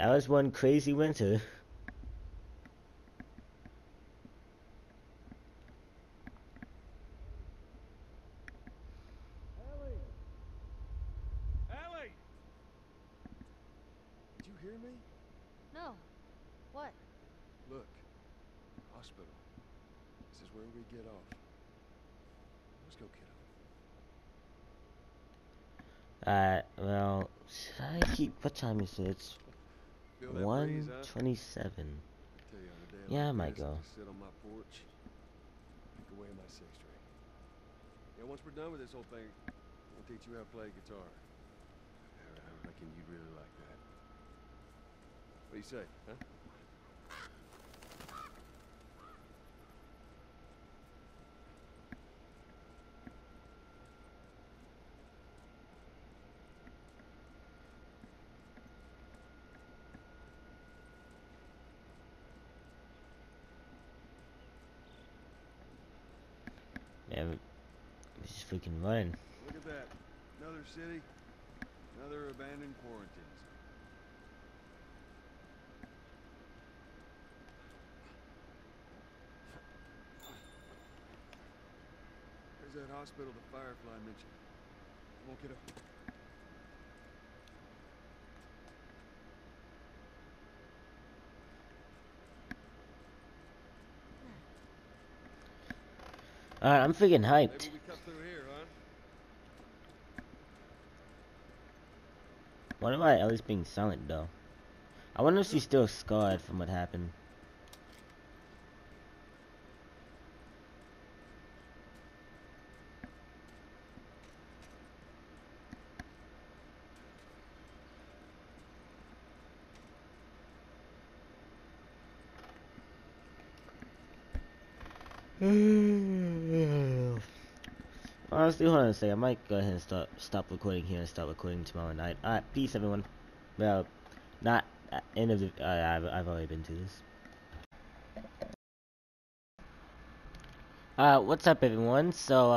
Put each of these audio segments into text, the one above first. That was one crazy winter. Ellie! Did you hear me? No. What? Look. Hospital. This is where we get off. Let's go, kiddo. Well, should I keep... What time is it? It's 1:27. Yeah, I might go. Sit on my porch. Pick away my six string. Yeah, once we're done with this whole thing, I'll teach you how to play guitar. I reckon you'd really like that. What do you say, huh? Let's just freaking run. Look at that. Another city. Another abandoned quarantines. There's that hospital the Firefly mentioned. Come on, kiddo. Alright, I'm freaking hyped. Maybe we cut through here, huh? Why am I at least being silent though? I wonder if she's still scarred from what happened. Honestly, hold on a second. I might go ahead and stop recording here and start recording tomorrow night. Alright, peace everyone. Well, not end of the. I've already been to this. What's up everyone? So,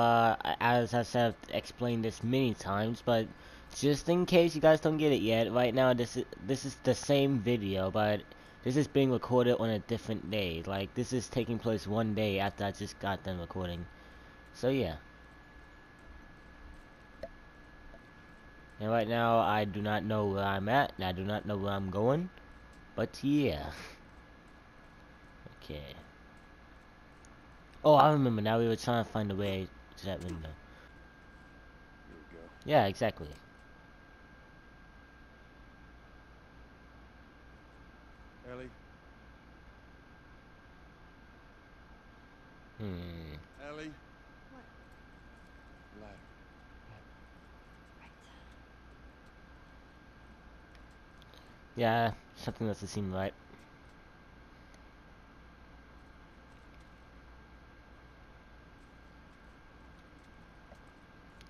as I said, I've explained this many times, but just in case you guys don't get it yet, right now this is the same video, but this is being recorded on a different day. Like, this is taking place one day after I just got done recording. So yeah. And right now, I do not know where I'm at, and I do not know where I'm going, but yeah. Okay. Oh, I remember now, we were trying to find a way to that window. There we go. Yeah, exactly. Ellie? Ellie? What? Light. Yeah, something doesn't seem right.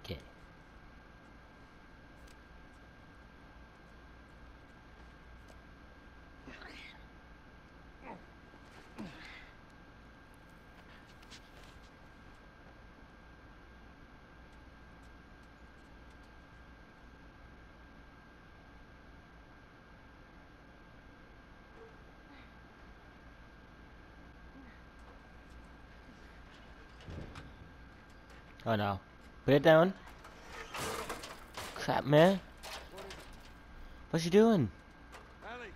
Okay. Oh no. Put it down. Crap, man. What's she doing? Ellie.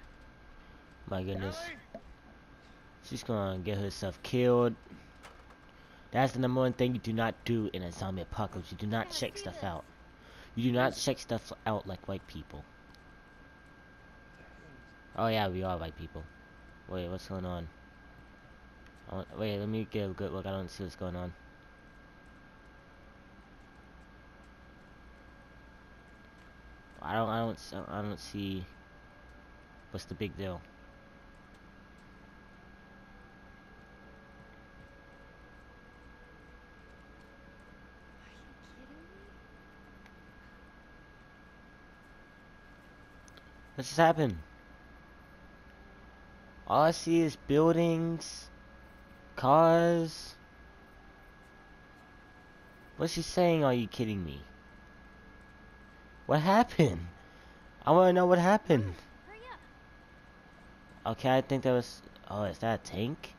My goodness. Ellie. She's gonna get herself killed. That's the number one thing you do not do in a zombie apocalypse. You do not check stuff out. You do not check stuff out like white people. Oh yeah, we are white people. Wait, what's going on? Wait, let me get a good look. I don't see what's going on. I don't see what's the big deal. Are you kidding me? What just happened? All I see is buildings, cars. What's she saying? Are you kidding me? What happened? I want to know what happened. Hurry up. Okay, I think that was... Oh, is that a tank?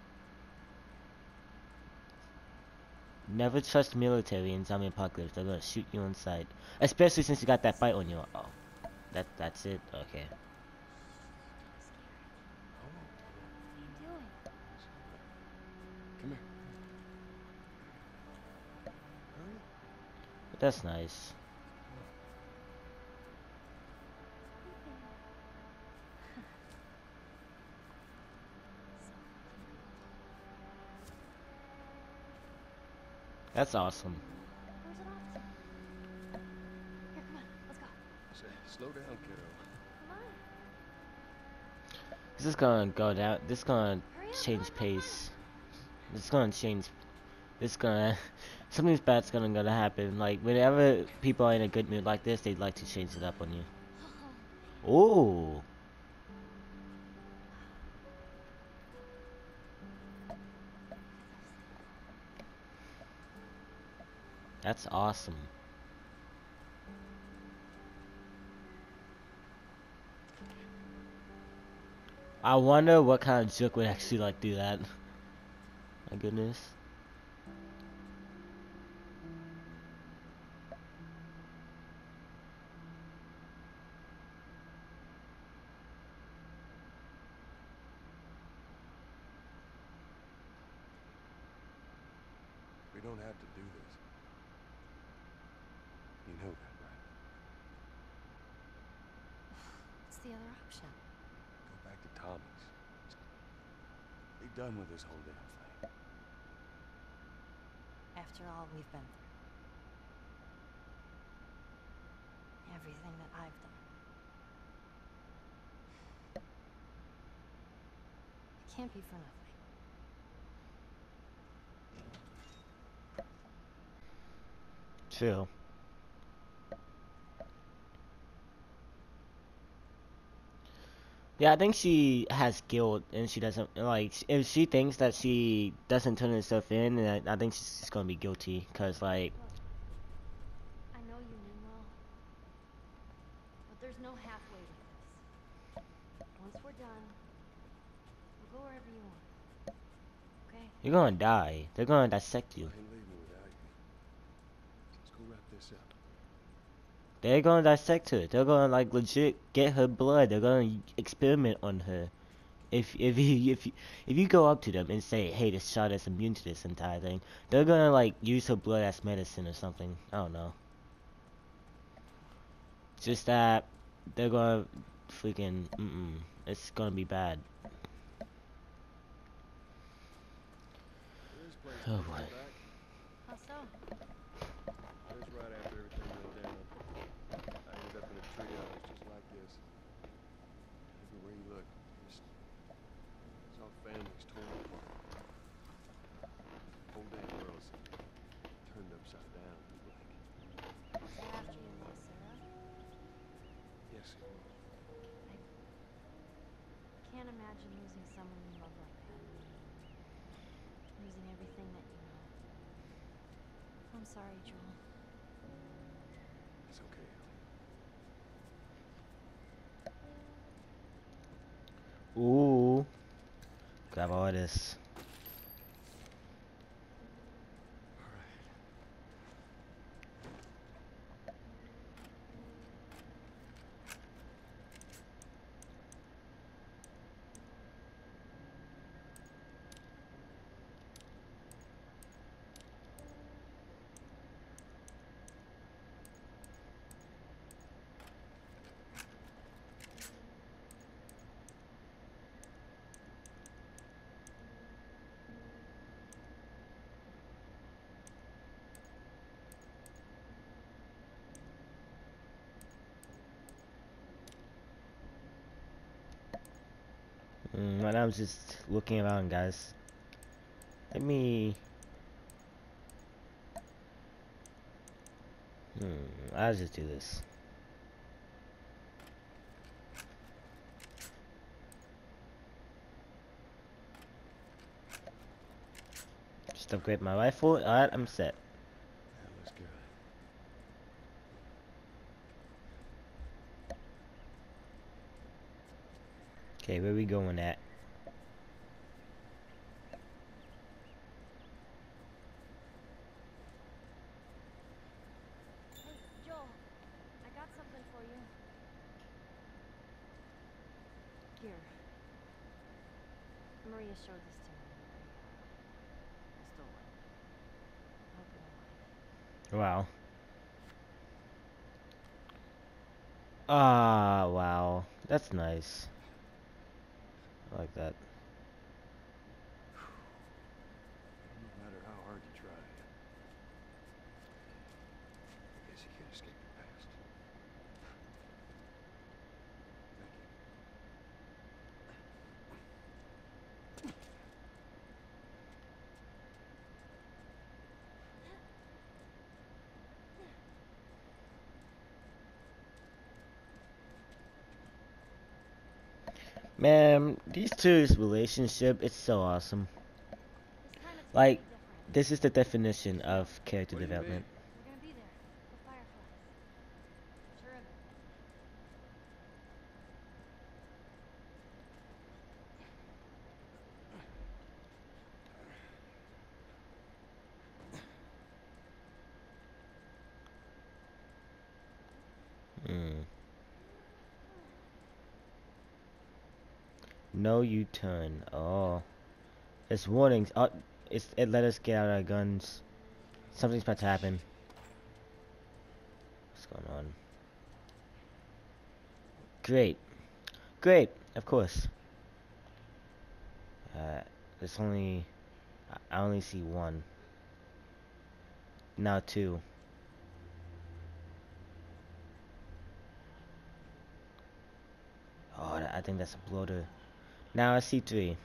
Never trust military in zombie apocalypse. They're gonna shoot you inside. Especially since you got that bite on you. Oh, that's it? Okay. Come here. That's nice. That's awesome. Here, come on, let's go. Slow down, kiddo. This is gonna go down. This is gonna change pace. This is gonna change. This is gonna. Something bad's gonna happen. Like whenever people are in a good mood like this, they'd like to change it up on you. Ooh. That's awesome. I wonder what kind of joke would actually like do that. My goodness. We don't have to do this. You know that, right? What's the other option? Go back to Tommy's. Be done with this whole damn thing. After all we've been through. Everything that I've done. It can't be for nothing. True. Yeah, I think she has guilt, and she doesn't, like, if she thinks that she doesn't turn herself in, then I think she's just gonna be guilty, cause, like... Look, I know you mean well, but there's no halfway with this. Once we're done, we'll go wherever you want, okay? You're gonna die. They're gonna dissect you. They're gonna dissect her. They're gonna like legit get her blood. They're gonna experiment on her. If you go up to them and say, "Hey, this child is immune to this entire thing," they're gonna like use her blood as medicine or something. I don't know. Just that they're gonna freaking It's gonna be bad. Oh boy. Imagine losing someone you love like that. Losing everything that you know. I'm sorry, Joel. It's okay, Ellie. Ooh. Grab all this. Right now I'm just looking around, guys. Let me... I'll just do this. Just upgrade my rifle. Alright, I'm set. Okay, where we going at? Hey, Joel, I got something for you. Here. Maria showed this to me. I stole it. I hope you don't mind. Wow. Ah, wow. That's nice. I like that. No matter how hard you try, I guess you can't escape your past. Thank you. Man, these two's relationship, it's so awesome. Like, this is the definition of character development. We're gonna be there with fireflies. Sure of it. No U-turn. Oh, it's warnings. Oh, it let us get out our guns. Something's about to happen. What's going on? Great, great. Of course. There's only I only see one. Now two. Oh, I think that's a blow to. Now I see three.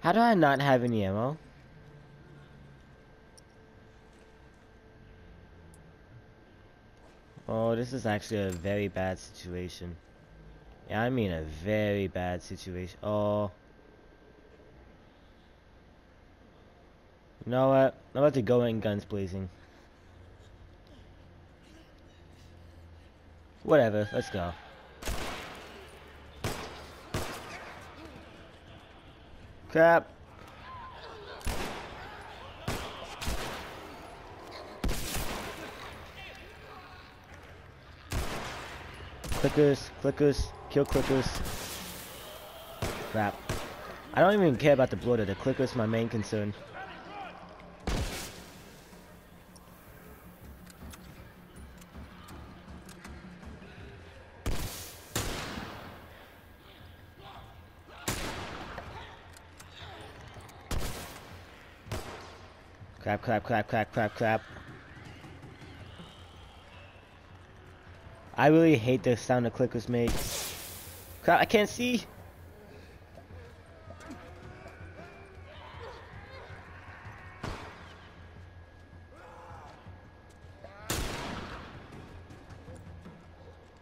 How do I not have any ammo? Oh, this is actually a very bad situation. Yeah, I mean a very bad situation. Oh. You know what? I'm about to go in guns blazing. Whatever, let's go. Crap. Clickers, clickers, kill clickers. Crap. I don't even care about the bloater, the clickers my main concern. Crap, crap, crap, crap, crap, crap. I really hate the sound the clickers make. Crap, I can't see!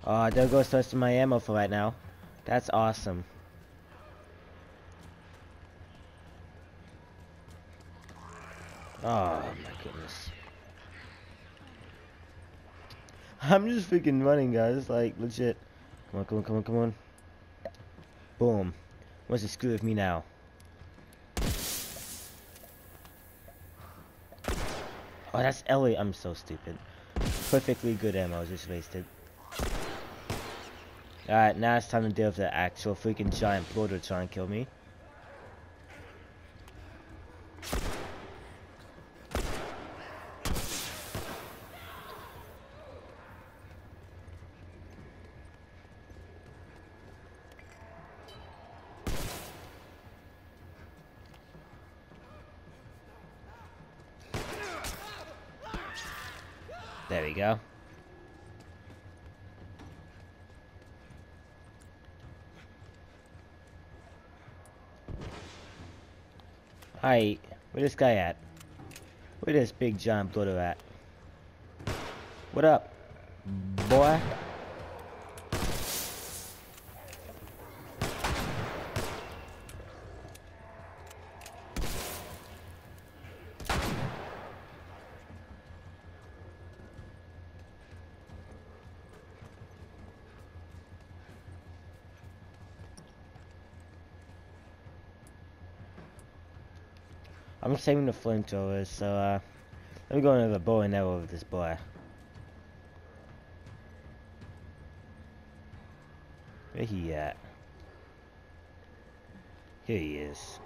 Oh, there goes the rest of my ammo for right now. That's awesome. Oh my goodness. I'm just freaking running, guys, like legit. Come on, come on, come on, come on. Boom. What's the screw with me now? Oh, that's Ellie. I'm so stupid. Perfectly good ammo just wasted. Alright, now it's time to deal with the actual freaking giant bloater trying to kill me. There we go. Alright, where this guy at? Where this big giant bloater at? What up, boy? I'm saving the flamethrowers, so let me go into the bow and arrow with this boy. Where he at? Here he is.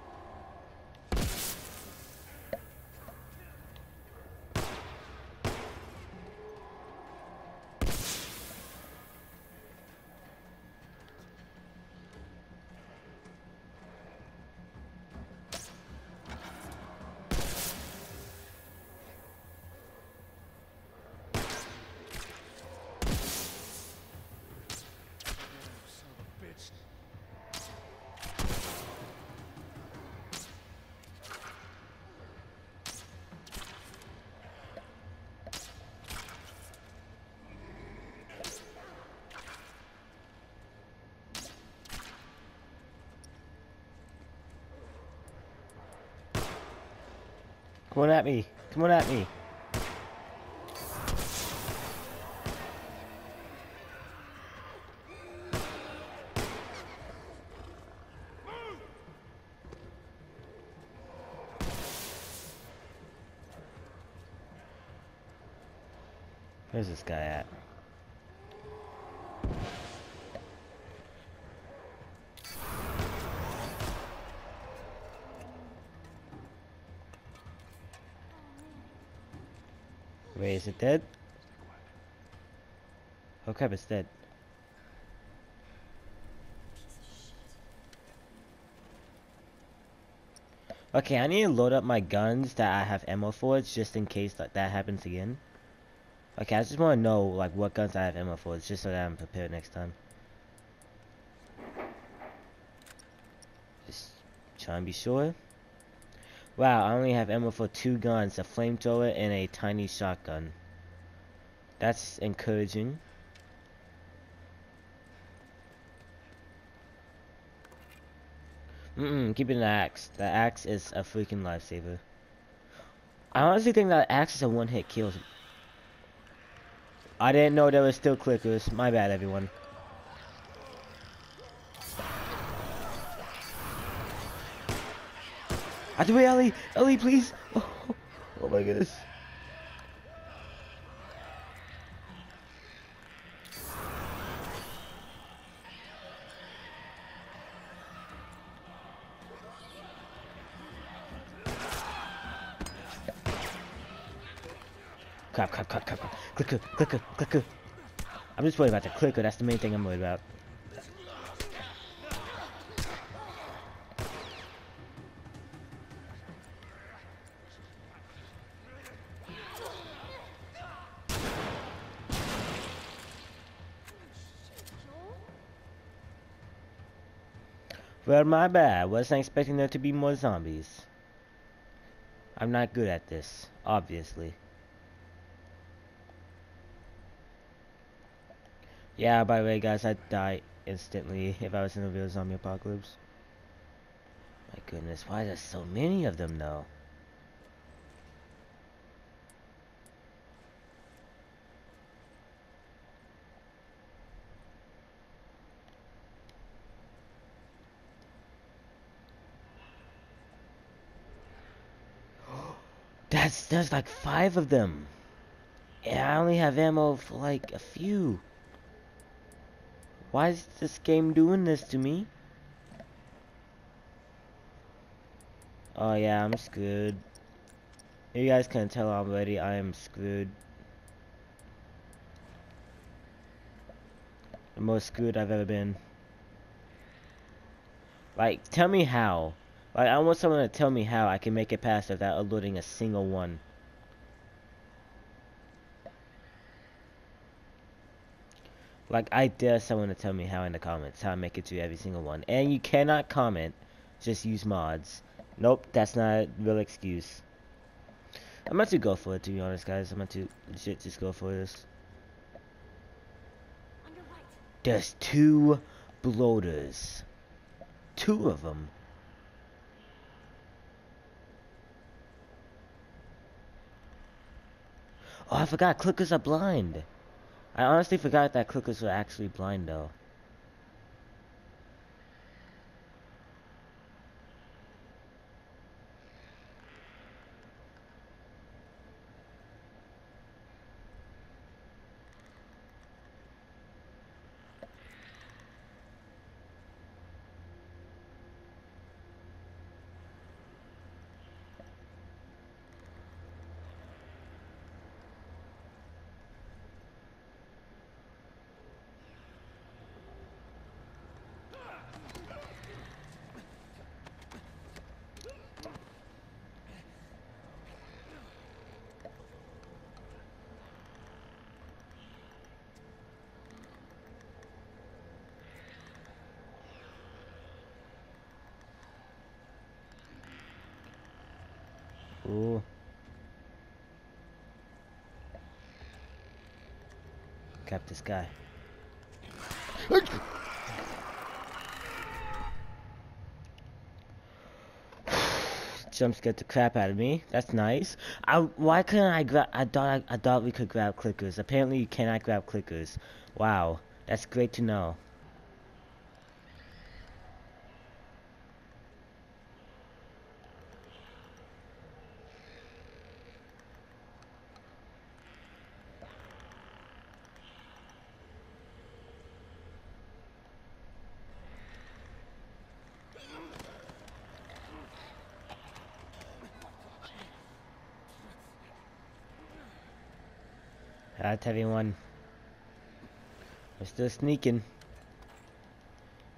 Come on at me. Come on at me. Where's this guy at? Wait, is it dead? Oh crap, it's dead. Okay, I need to load up my guns that I have ammo for, just in case that happens again. Okay, I just want to know like what guns I have ammo for, just so that I'm prepared next time. Just trying to be sure. Wow, I only have ammo for 2 guns, a flamethrower and a tiny shotgun. That's encouraging. Keep it an axe. The axe is a freaking lifesaver. I honestly think that axe is a one-hit kill. I didn't know there were still clickers. My bad, everyone. Out of the way, Ellie! Ellie, please! Oh my goodness. Crap. Clicker. I'm just worried about the clicker, that's the main thing I'm worried about. Well, my bad. Wasn't expecting there to be more zombies. I'm not good at this, obviously. Yeah, by the way, guys, I'd die instantly if I was in a real zombie apocalypse. My goodness, why are there so many of them, though? There's like 5 of them. And I only have ammo for like a few. Why is this game doing this to me? Oh yeah, I'm screwed. You guys can tell already I am screwed. The most screwed I've ever been. Like, tell me how. Like, I want someone to tell me how I can make it past without eluding a single one. Like, I dare someone to tell me how in the comments, how I make it through every single one. And you cannot comment, just use mods. Nope, that's not a real excuse. I'm about to go for it, to be honest, guys. I'm about to legit just go for this. There's 2 bloaters. 2 of them. Oh, I forgot clickers are blind. I honestly forgot that clickers were actually blind, though. Ooh. Cap this guy. Jump scared the crap out of me. That's nice. Why couldn't I grab? I thought we could grab clickers. Apparently, you cannot grab clickers. Wow, that's great to know. That's everyone. We're still sneaking.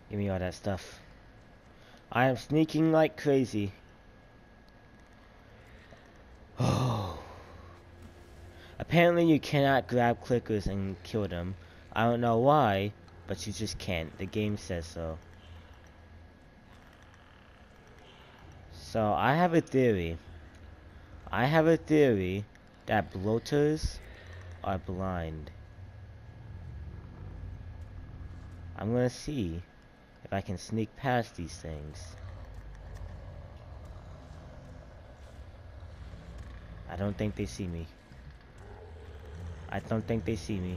Give me all that stuff. I am sneaking like crazy. Oh. Apparently you cannot grab clickers and kill them. I don't know why, but you just can't. The game says so. So I have a theory. I have a theory that bloaters are blind. I'm gonna see if I can sneak past these things. I don't think they see me. I don't think they see me.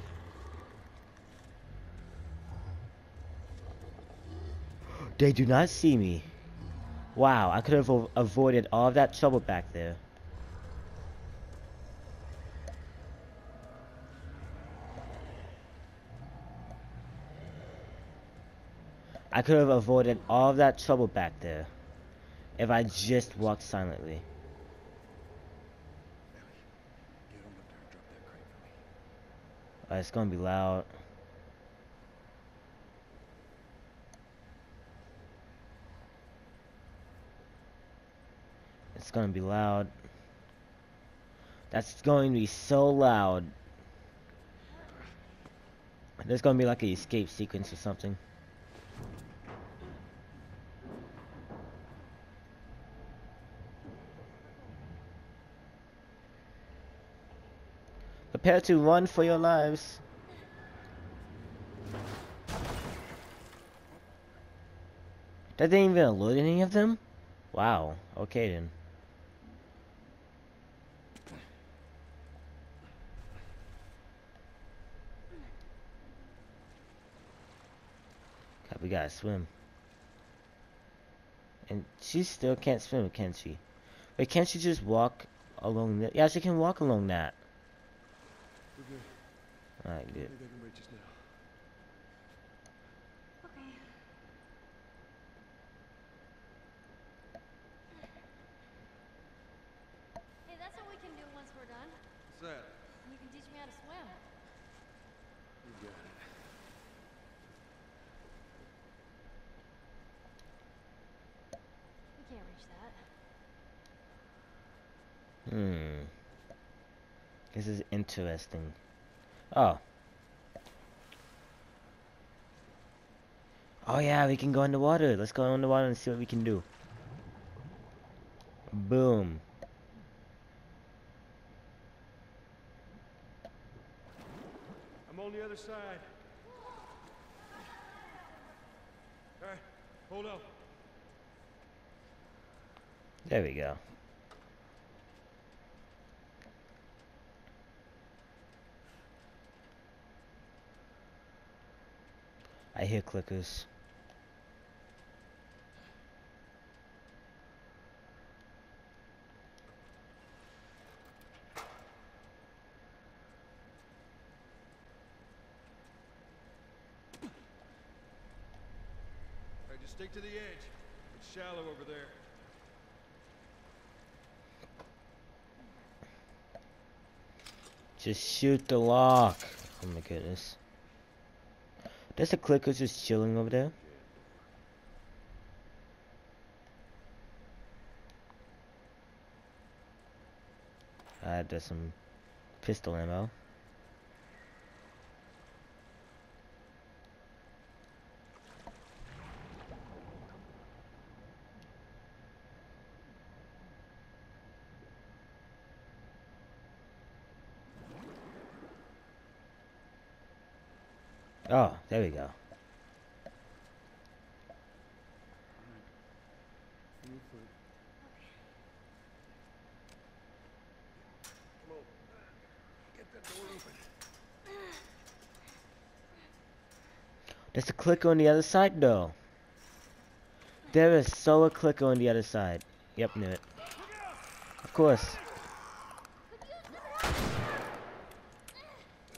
They do not see me. Wow, I could have avoided all of that trouble back there. I could have avoided all of that trouble back there if I just walked silently. Oh, it's gonna be loud. It's gonna be loud. That's going to be so loud. There's gonna be like an escape sequence or something. Prepare to run for your lives. That didn't even alert any of them? Wow, okay then. God, we gotta swim. And she still can't swim, can she? Wait, can't she just walk along that? Yeah, she can walk along that. Alright, good. Okay. Hey, that's what we can do once we're done. What's that? You can teach me how to swim. You got it. We can't reach that. Hmm. This is interesting. Oh. Oh yeah, we can go underwater. Let's go underwater and see what we can do. Boom. I'm on the other side. All right, hold up. There we go. I hear clickers. All right, just stick to the edge. It's shallow over there. Just shoot the lock. Oh my goodness. There's a clicker just chilling over there. There's some pistol ammo. Oh, there we go. There's a clicker on the other side, though. There is so a clicker on the other side. Yep, knew it. Of course.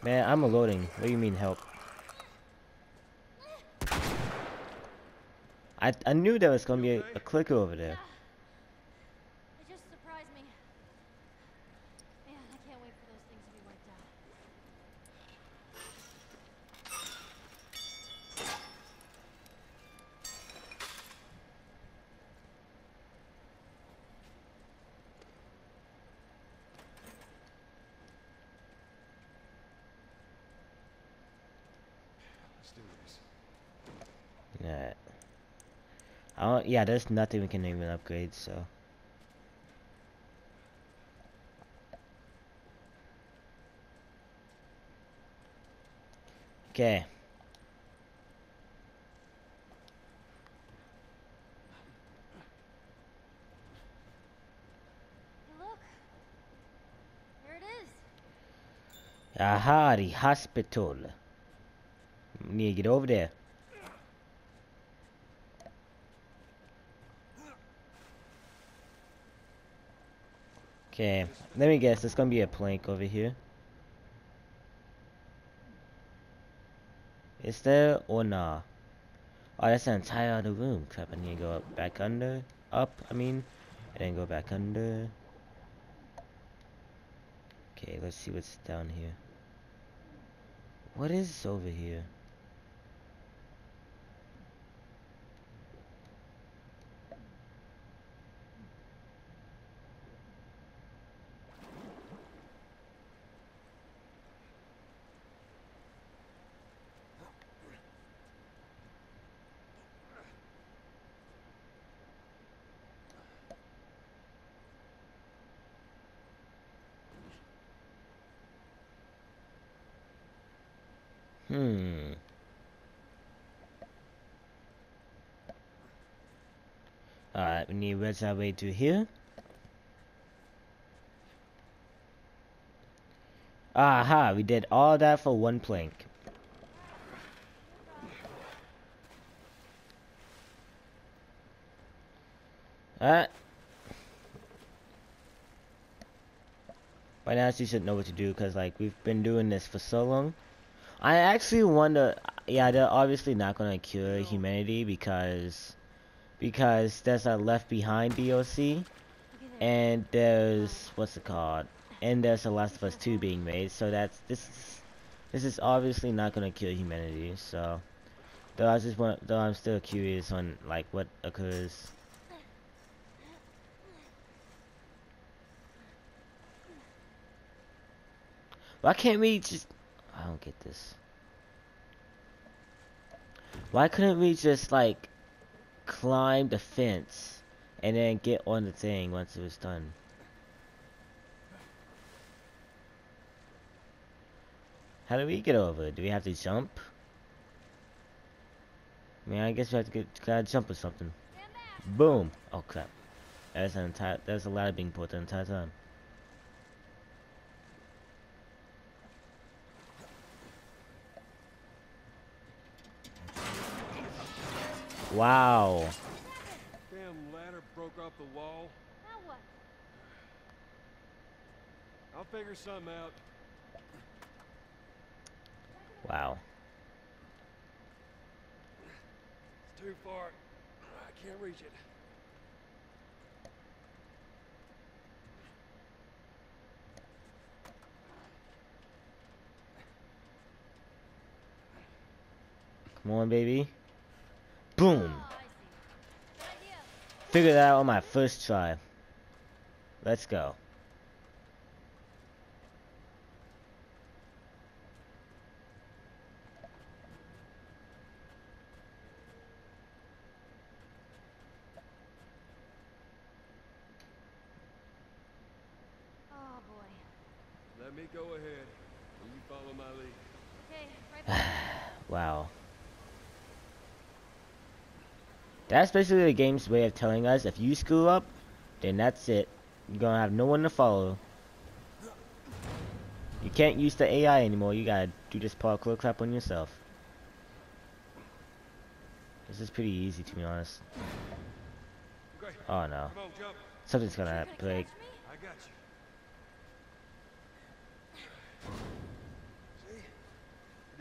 Man, I'm reloading. What do you mean help? I knew there was gonna be a clicker over there. It just surprised me. Man, I can't wait for those things to be wiped out. Let's do this. Alright. Yeah, there's nothing we can even upgrade, so. Okay. Hey, look. There it is. Aha, the hospital. We need to get over there. Okay, let me guess, there's gonna be a plank over here. Is there or nah? Oh, that's an entire other room. Crap, I need to go up, back under, and then go back under. Okay, let's see what's down here. What is over here? Alright, we need to rest our way to here. Aha, we did all that for one plank. Alright. By now you should know what to do, because like, we've been doing this for so long. I actually wonder, yeah, they're obviously not gonna cure humanity because there's a Left Behind DLC, and there's, what's it called, and there's The Last of Us 2 being made, so this is obviously not gonna cure humanity, so, though I'm still curious on, like, what occurs. Why can't we just, I don't get this. Why couldn't we just like climb the fence and then get on the thing once it was done? How do we get over? Do we have to jump? I mean, I guess we have to gotta jump or something. Boom! Oh crap! That's a ladder being pulled the entire time. Wow. Damn ladder broke off the wall. Now what? I'll figure something out. Wow. It's too far. I can't reach it. Come on, baby. Boom! Figured that out on my first try. Let's go. Oh boy. Let me go ahead. Will you follow my lead? Wow. That's basically the game's way of telling us if you screw up, then that's it. You're gonna have no one to follow. You can't use the AI anymore. You gotta do this parkour crap on yourself. This is pretty easy, to be honest. Oh no. Something's gonna break.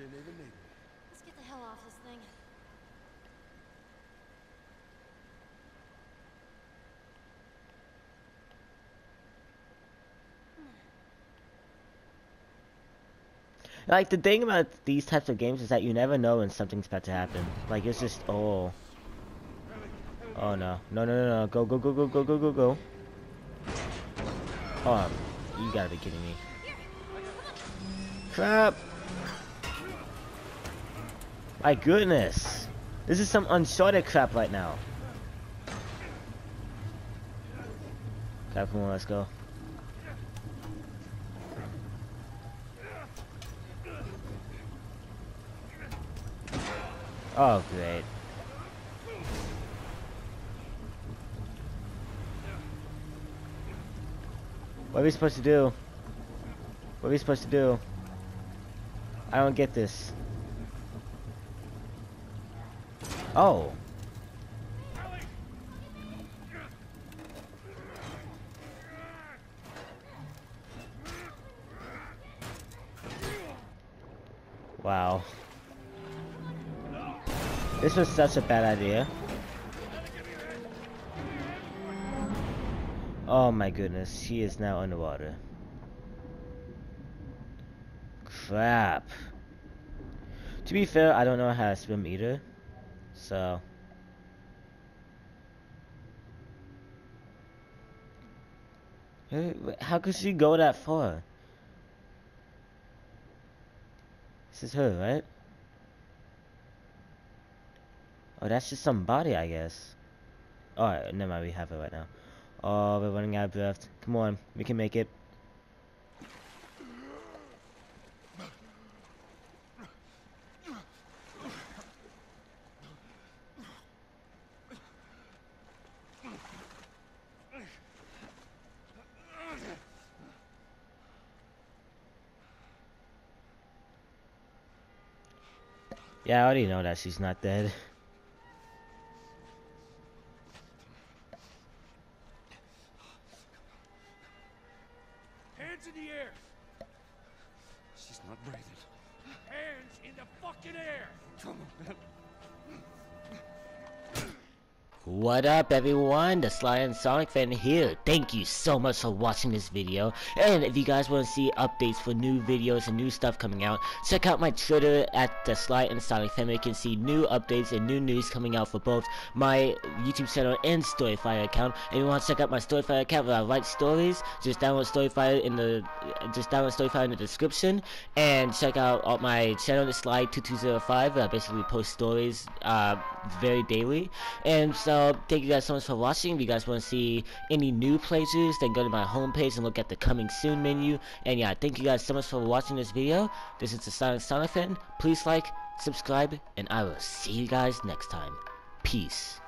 Let's get the hell off this thing. Like, the thing about these types of games is that you never know when something's about to happen. Like, it's just, oh. Oh, no. No, no, no, no. Go, go, go, go, go, go, go, go. Oh, you gotta be kidding me. Crap. My goodness. This is some Uncharted crap right now. Crap, come on, let's go. Oh, great. What are we supposed to do? What are we supposed to do? I don't get this. Oh. Wow. This was such a bad idea. Oh my goodness, she is now underwater. Crap. To be fair, I don't know how to swim either. So. How could she go that far? This is her, right? Oh, that's just some body, I guess. Alright, never mind, we have it right now. Oh, we're running out of breath. Come on, we can make it. Yeah, I already know that she's not dead. What up everyone, the Sly and Sonic fan here. Thank you so much for watching this video, and if you guys want to see updates for new videos and new stuff coming out, check out my Twitter at the Sly and Sonic fan where you can see new updates and new news coming out for both my YouTube channel and StoryFire account. And if you want to check out my StoryFire account where I write stories, just download StoryFire in the description, and check out my channel, the Sly2205, where I basically post stories very daily. And so thank you guys so much for watching. If you guys want to see any new playthroughs, then go to my homepage and look at the coming soon menu. And yeah, thank you guys so much for watching this video. This is the Sly and Sonic fan. Please like, subscribe, and I will see you guys next time. Peace.